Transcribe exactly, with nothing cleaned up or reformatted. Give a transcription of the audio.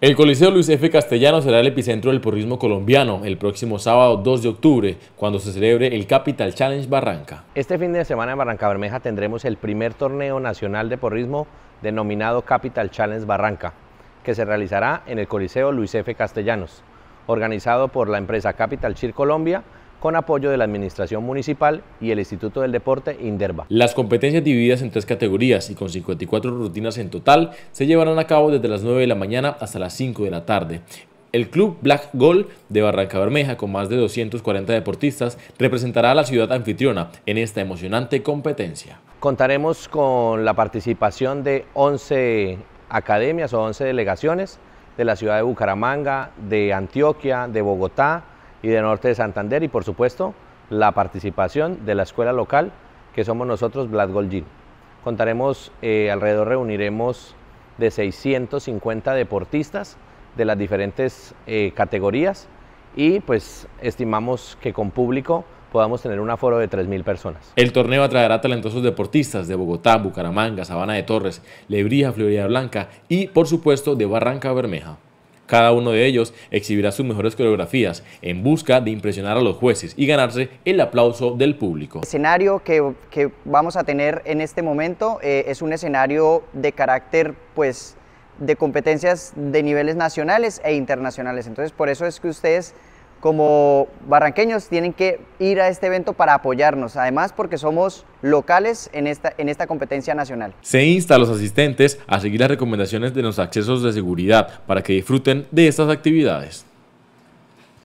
El Coliseo Luis F. Castellanos será el epicentro del porrismo colombiano el próximo sábado dos de octubre, cuando se celebre el Capital Challenge Barranca. Este fin de semana en Barrancabermeja tendremos el primer torneo nacional de porrismo denominado Capital Challenge Barranca, que se realizará en el Coliseo Luis F. Castellanos, organizado por la empresa Capital Cheer Colombia, con apoyo de la Administración Municipal y el Instituto del Deporte INDERBA. Las competencias divididas en tres categorías y con cincuenta y cuatro rutinas en total se llevarán a cabo desde las nueve de la mañana hasta las cinco de la tarde. El club Black Gold de Barrancabermeja, con más de doscientos cuarenta deportistas, representará a la ciudad anfitriona en esta emocionante competencia. Contaremos con la participación de once academias o once delegaciones de la ciudad de Bucaramanga, de Antioquia, de Bogotá y del norte de Santander, y por supuesto la participación de la escuela local, que somos nosotros, Black Gold Gym. Contaremos, eh, alrededor reuniremos de seiscientos cincuenta deportistas de las diferentes eh, categorías, y pues estimamos que con público podamos tener un aforo de tres mil personas. El torneo atraerá talentosos deportistas de Bogotá, Bucaramanga, Sabana de Torres, Lebrija, Florida Blanca y por supuesto de Barrancabermeja. Cada uno de ellos exhibirá sus mejores coreografías en busca de impresionar a los jueces y ganarse el aplauso del público. El escenario que, que vamos a tener en este momento eh, es un escenario de carácter, pues, de competencias de niveles nacionales e internacionales. Entonces, por eso es que ustedes, como barranqueños, tienen que ir a este evento para apoyarnos, además porque somos locales en esta, en esta competencia nacional. Se insta a los asistentes a seguir las recomendaciones de los accesos de seguridad para que disfruten de estas actividades.